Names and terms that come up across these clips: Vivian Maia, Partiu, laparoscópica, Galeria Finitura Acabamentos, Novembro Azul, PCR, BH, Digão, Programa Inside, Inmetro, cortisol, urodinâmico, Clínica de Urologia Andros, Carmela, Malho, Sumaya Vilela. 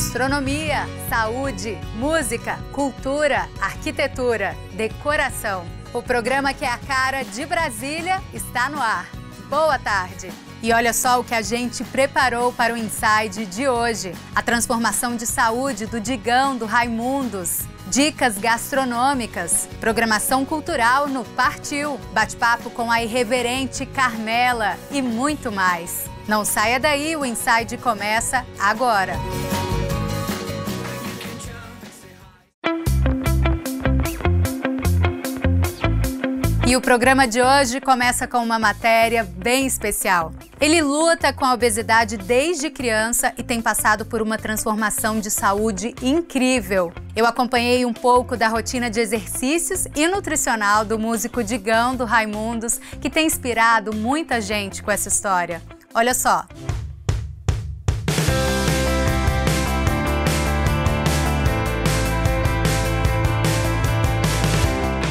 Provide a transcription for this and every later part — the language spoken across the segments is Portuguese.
gastronomia, saúde, música, cultura, arquitetura, decoração. O programa que é a cara de Brasília está no ar. Boa tarde! E olha só o que a gente preparou para o Inside de hoje. A transformação de saúde do Digão, do Raimundos. Dicas gastronômicas, programação cultural no Partiu, bate-papo com a irreverente Carmela e muito mais. Não saia daí, o Inside começa agora. E o programa de hoje começa com uma matéria bem especial. Ele luta com a obesidade desde criança e tem passado por uma transformação de saúde incrível. Eu acompanhei um pouco da rotina de exercícios e nutricional do músico Digão, do Raimundos, que tem inspirado muita gente com essa história. Olha só.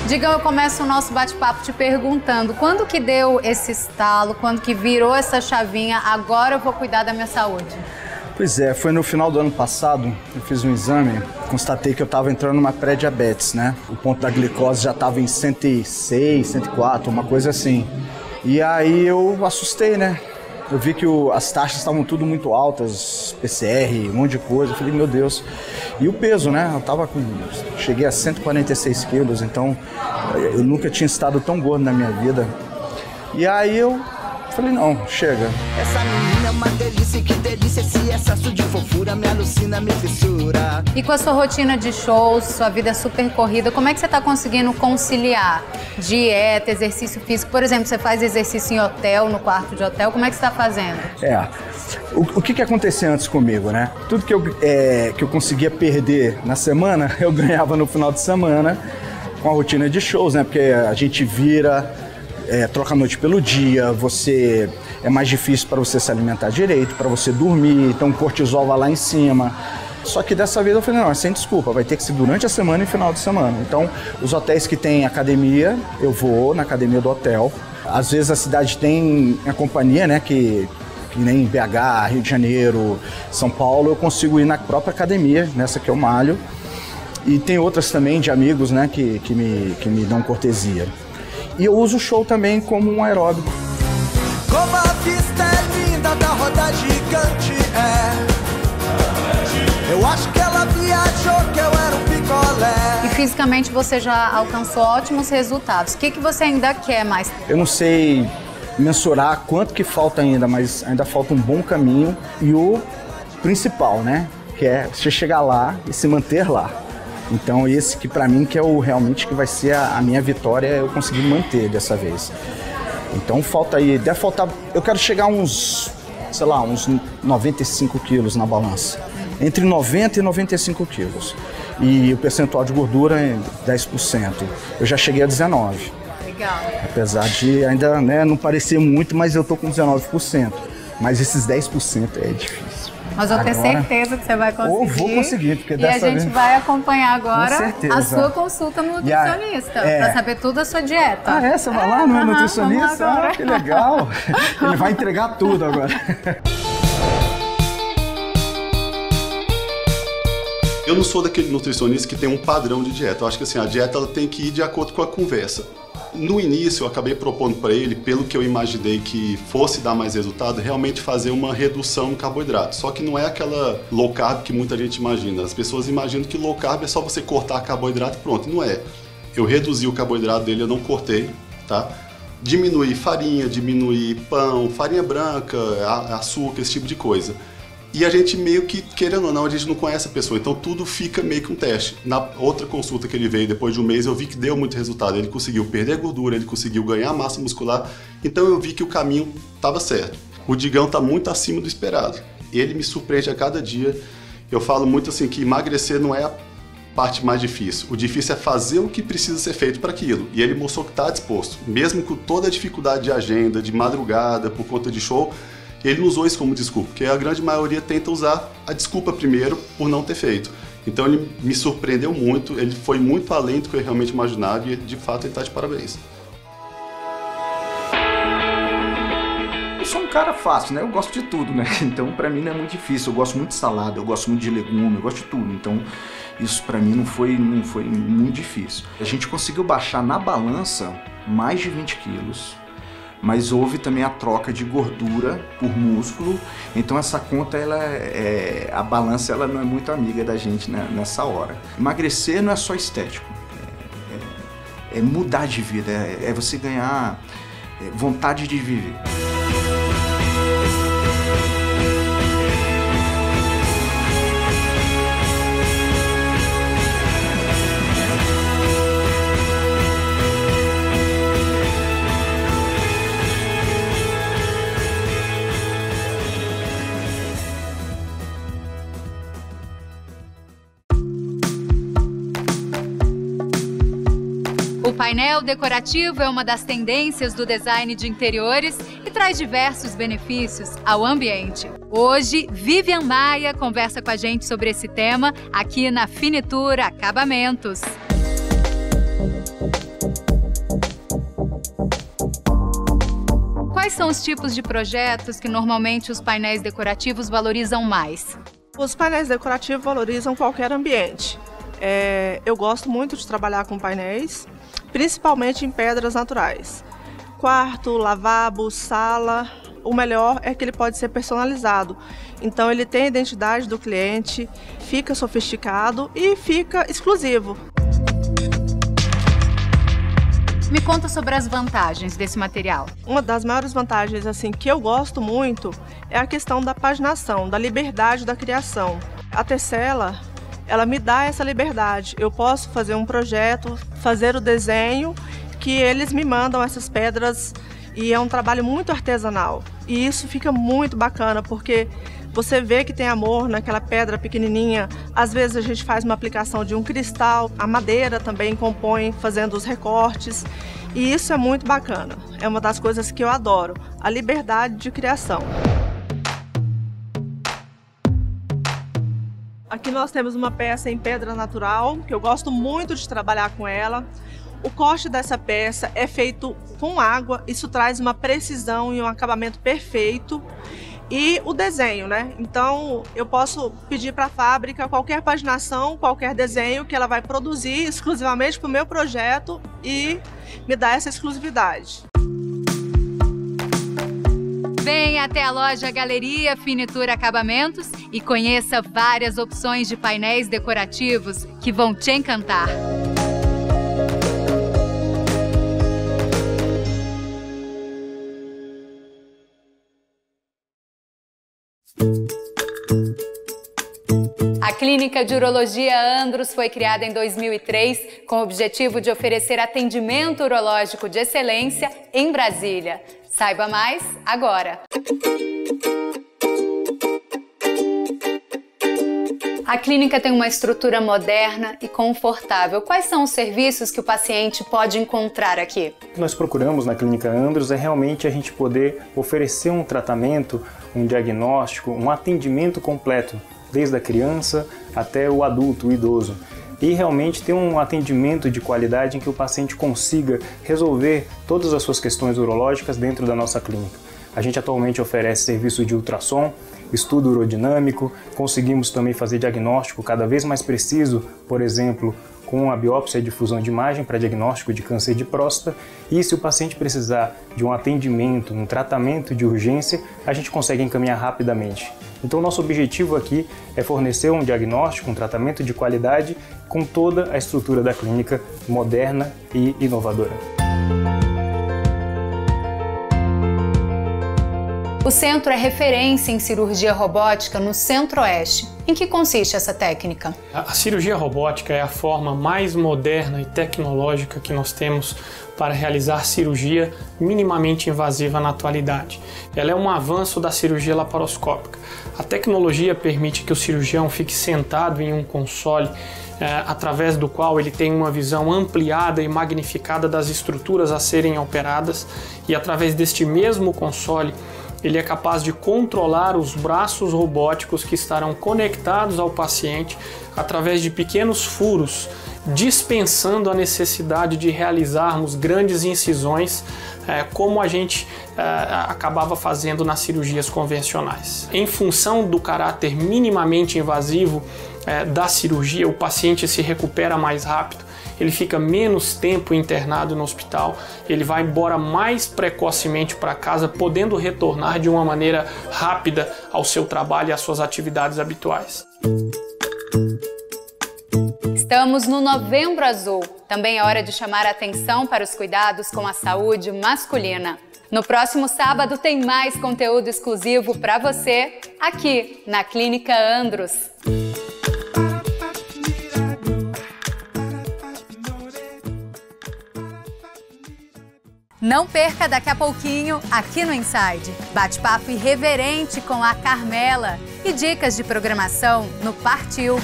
Digão, eu começo o nosso bate-papo te perguntando, quando que deu esse estalo, quando que virou essa chavinha, agora eu vou cuidar da minha saúde? Pois é, foi no final do ano passado, eu fiz um exame, constatei que eu estava entrando numa pré-diabetes, né? O ponto da glicose já estava em 106, 104, uma coisa assim. E aí eu assustei, né? Eu vi que as taxas estavam tudo muito altas, PCR, um monte de coisa. Eu falei, meu Deus. E o peso, né? Eu tava cheguei a 146 quilos, então eu nunca tinha estado tão gordo na minha vida. E aí eu falei, não, chega. Essa menina é uma delícia, que delícia, esse excesso de fofura me alucina, me fissura. E com a sua rotina de shows, sua vida super corrida, como é que você tá conseguindo conciliar dieta, exercício físico? Por exemplo, você faz exercício em hotel, no quarto de hotel, como é que você tá fazendo? É, o que acontecia antes comigo, né? Tudo que eu conseguia perder na semana, eu ganhava no final de semana com a rotina de shows, né? Porque a gente vira... troca a noite pelo dia, é mais difícil para você se alimentar direito, para você dormir, então o cortisol vai lá em cima. Só que dessa vez eu falei, não, sem desculpa, vai ter que ser durante a semana e final de semana. Então, os hotéis que tem academia, eu vou na academia do hotel. Às vezes a cidade tem a companhia, né, que nem BH, Rio de Janeiro, São Paulo, eu consigo ir na própria academia, nessa que eu malho. E tem outras também de amigos, né, que me dão cortesia. E eu uso o show também como um aeróbico. Como a vista é linda da roda gigante, é. Eu acho que ela viajou, que eu era um picolé. E fisicamente você já alcançou ótimos resultados. O que que você ainda quer mais? Eu não sei mensurar quanto que falta ainda, mas ainda falta um bom caminho. E o principal, né? Que é você chegar lá e se manter lá. Então esse que pra mim que é o realmente que vai ser a minha vitória, eu consegui manter dessa vez. Então falta aí, deve faltar, eu quero chegar a uns, sei lá, uns 95 quilos na balança. Entre 90 e 95 quilos. E o percentual de gordura é 10%. Eu já cheguei a 19%. Legal. Apesar de ainda, né, não parecer muito, mas eu tô com 19%. Mas esses 10% é difícil. Mas eu agora, tenho certeza que você vai conseguir. Ou vou conseguir, porque dessa vez... E a gente vai acompanhar agora a sua consulta no nutricionista, para saber tudo da sua dieta. Ah, é? Você vai lá, não é nutricionista? Ah, que legal! Ele vai entregar tudo agora. Eu não sou daquele nutricionista que tem um padrão de dieta. Eu acho que assim, a dieta ela tem que ir de acordo com a conversa. No início, eu acabei propondo para ele, pelo que eu imaginei que fosse dar mais resultado, realmente fazer uma redução no carboidrato. Só que não é aquela low carb que muita gente imagina. As pessoas imaginam que low carb é só você cortar carboidrato e pronto. Não é. Eu reduzi o carboidrato dele, eu não cortei, tá? Diminuí farinha, diminuí pão, farinha branca, açúcar, esse tipo de coisa. E a gente meio que, querendo ou não, a gente não conhece a pessoa, então tudo fica meio que um teste. Na outra consulta que ele veio, depois de um mês, eu vi que deu muito resultado. Ele conseguiu perder gordura, ele conseguiu ganhar massa muscular, então eu vi que o caminho estava certo. O Digão está muito acima do esperado. Ele me surpreende a cada dia. Eu falo muito assim que emagrecer não é a parte mais difícil. O difícil é fazer o que precisa ser feito para aquilo. E ele mostrou que está disposto. Mesmo com toda a dificuldade de agenda, de madrugada, por conta de show, ele não usou isso como desculpa, porque a grande maioria tenta usar a desculpa primeiro por não ter feito. Então ele me surpreendeu muito, ele foi muito além do que eu realmente imaginava e de fato ele está de parabéns. sou um cara fácil, né? Eu gosto de tudo, né? Então pra mim não é muito difícil. Eu gosto muito de salada, eu gosto muito de legume, eu gosto de tudo. Então isso pra mim não foi muito difícil. A gente conseguiu baixar na balança mais de 20 quilos. Mas houve também a troca de gordura por músculo, então essa conta, a balança ela não é muito amiga da gente, né, nessa hora. Emagrecer não é só estético, é mudar de vida, é você ganhar vontade de viver. O painel decorativo é uma das tendências do design de interiores e traz diversos benefícios ao ambiente. Hoje, Vivian Maia conversa com a gente sobre esse tema aqui na Finitura Acabamentos. Quais são os tipos de projetos que normalmente os painéis decorativos valorizam mais? Os painéis decorativos valorizam qualquer ambiente. Eu gosto muito de trabalhar com painéis, principalmente em pedras naturais. Quarto, lavabo, sala, o melhor é que ele pode ser personalizado. Então ele tem a identidade do cliente, fica sofisticado e fica exclusivo. Me conta sobre as vantagens desse material. Uma das maiores vantagens assim, que eu gosto muito é a questão da paginação, da liberdade da criação. A tecela, ela me dá essa liberdade, eu posso fazer um projeto, fazer o desenho, que eles me mandam essas pedras e é um trabalho muito artesanal. E isso fica muito bacana, porque você vê que tem amor naquela pedra pequenininha, às vezes a gente faz uma aplicação de um cristal, a madeira também compõe fazendo os recortes, e isso é muito bacana, é uma das coisas que eu adoro, a liberdade de criação. Aqui nós temos uma peça em pedra natural, que eu gosto muito de trabalhar com ela. O corte dessa peça é feito com água, isso traz uma precisão e um acabamento perfeito. E o desenho, né? Então eu posso pedir para a fábrica qualquer paginação, qualquer desenho que ela vai produzir exclusivamente para o meu projeto e me dá essa exclusividade. Venha até a loja Galeria Finitura Acabamentos e conheça várias opções de painéis decorativos que vão te encantar. A Clínica de Urologia Andros foi criada em 2003 com o objetivo de oferecer atendimento urológico de excelência em Brasília. Saiba mais agora! A clínica tem uma estrutura moderna e confortável. Quais são os serviços que o paciente pode encontrar aqui? O que nós procuramos na Clínica Andros é realmente a gente poder oferecer um tratamento, um diagnóstico, um atendimento completo, desde a criança até o adulto, o idoso. E realmente ter um atendimento de qualidade em que o paciente consiga resolver todas as suas questões urológicas dentro da nossa clínica. A gente atualmente oferece serviço de ultrassom, estudo urodinâmico, conseguimos também fazer diagnóstico cada vez mais preciso, por exemplo, com a biópsia e difusão de imagem para diagnóstico de câncer de próstata. E se o paciente precisar de um atendimento, um tratamento de urgência, a gente consegue encaminhar rapidamente. Então, nosso objetivo aqui é fornecer um diagnóstico, um tratamento de qualidade com toda a estrutura da clínica moderna e inovadora. O centro é referência em cirurgia robótica no Centro-Oeste. Em que consiste essa técnica? A cirurgia robótica é a forma mais moderna e tecnológica que nós temos para realizar cirurgia minimamente invasiva na atualidade. Ela é um avanço da cirurgia laparoscópica. A tecnologia permite que o cirurgião fique sentado em um console, através do qual ele tem uma visão ampliada e magnificada das estruturas a serem operadas, e através deste mesmo console ele é capaz de controlar os braços robóticos que estarão conectados ao paciente através de pequenos furos, dispensando a necessidade de realizarmos grandes incisões, como a gente acabava fazendo nas cirurgias convencionais. Em função do caráter minimamente invasivo da cirurgia, o paciente se recupera mais rápido, ele fica menos tempo internado no hospital, ele vai embora mais precocemente para casa, podendo retornar de uma maneira rápida ao seu trabalho e às suas atividades habituais. Estamos no Novembro Azul. Também é hora de chamar a atenção para os cuidados com a saúde masculina. No próximo sábado tem mais conteúdo exclusivo para você, aqui na Clínica Andros. Não perca daqui a pouquinho, aqui no Inside, bate-papo irreverente com a Carmela e dicas de programação no Partiu.